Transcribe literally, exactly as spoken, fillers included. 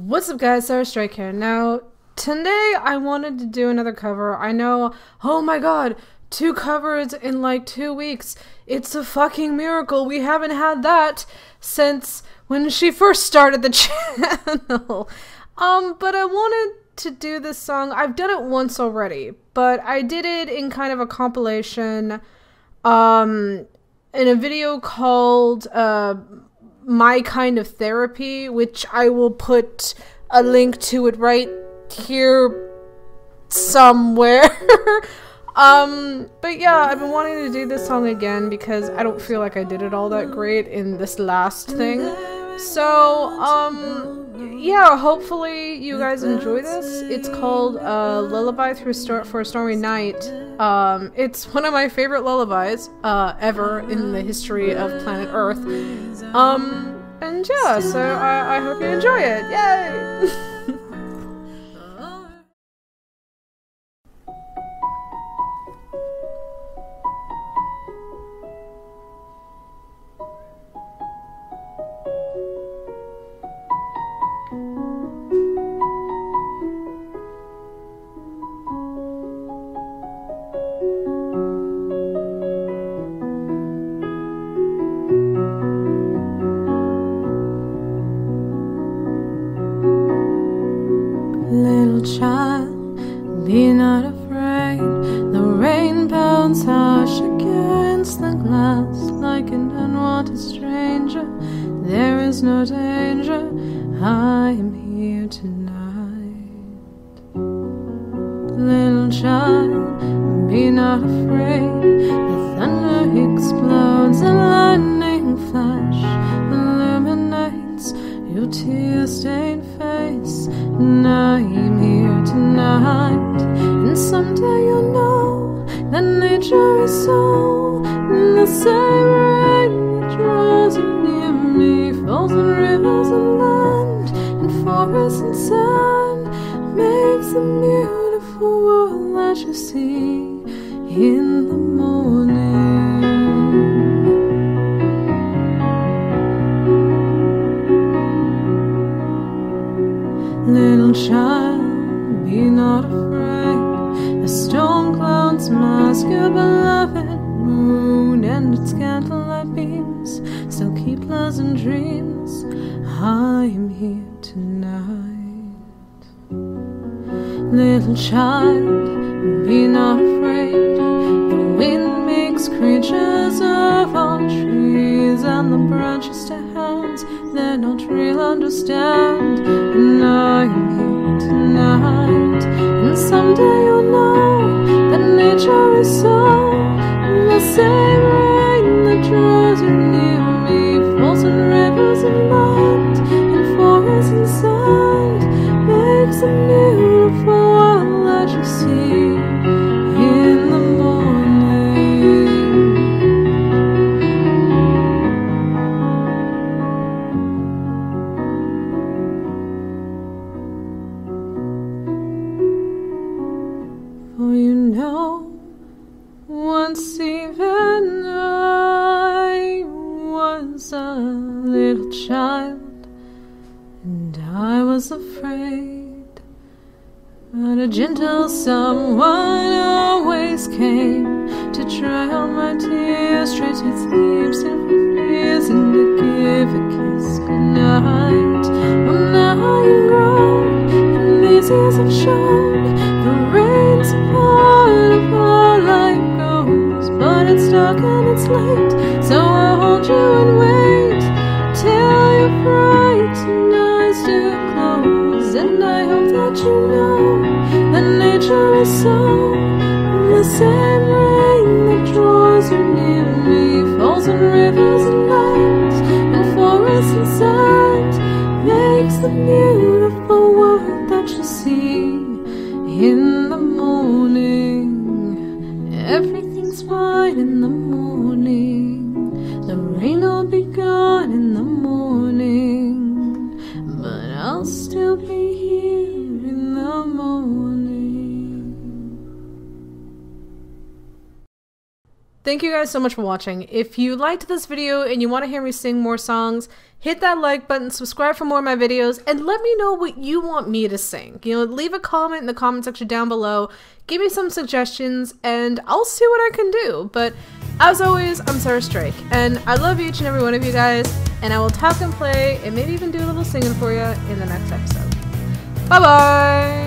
What's up guys, Sarus Drake here. Now, today I wanted to do another cover. I know, oh my god, two covers in like two weeks. It's a fucking miracle. We haven't had that since when she first started the channel. Um, but I wanted to do this song. I've done it once already, but I did it in kind of a compilation, um, in a video called, uh, My Kind of Therapy, which I will put a link to it right here somewhere. um but yeah, I've been wanting to do this song again because I don't feel like I did it all that great in this last thing. So um yeah, hopefully you guys enjoy this. It's called uh Lullaby for a Stormy Night. Um it's one of my favorite lullabies uh ever in the history of planet Earth. Um and yeah, so I, I hope you enjoy it. Yay! Child, be not afraid. The rain pounds harsh against the glass like an unwanted stranger. There is no danger, I am here tonight. Little child, be not afraid. The thunder explodes, the lightning flash illuminates your tear-stained face. And I'm here tonight. And someday you'll know that nature is so. And the same rain that draws you near me falls on rivers and land and forests and sand, makes the beautiful world that you see in the morning. Little child, be not afraid. The storm clouds mask your beloved moon and its candlelight beams. So keep pleasant dreams. I'm here tonight. Little child, be not afraid. The wind makes creatures of all trees and the branches to hounds that not real understand. And I'm here tonight. And someday you'll know that nature is so. And the same rain that draws you near me falls on rivers and land and forests and sand, makes a beautiful world that you see in the once even I was a little child, and I was afraid, but a gentle someone always came to dry all my tears, stretch its leaves and fears, and to give a kiss goodnight. But now you've grown, and these years have shown the rain's part of our life. But it's dark and it's late, so I'll hold you and wait till your frightened eyes do close. And I hope that you know that nature is so. The same rain that draws you near me falls on rivers and lands and forests and sand, makes the beautiful world that you see in the morning. Every Fine in the morning, the rain will be gone in the morning, but I'll still be here in the morning. Thank you guys so much for watching. If you liked this video and you want to hear me sing more songs, hit that like button, subscribe for more of my videos, and let me know what you want me to sing. You know, leave a comment in the comment section down below, give me some suggestions, and I'll see what I can do. But as always, I'm Sarus Drake, and I love each and every one of you guys, and I will talk and play, and maybe even do a little singing for you in the next episode. Bye-bye!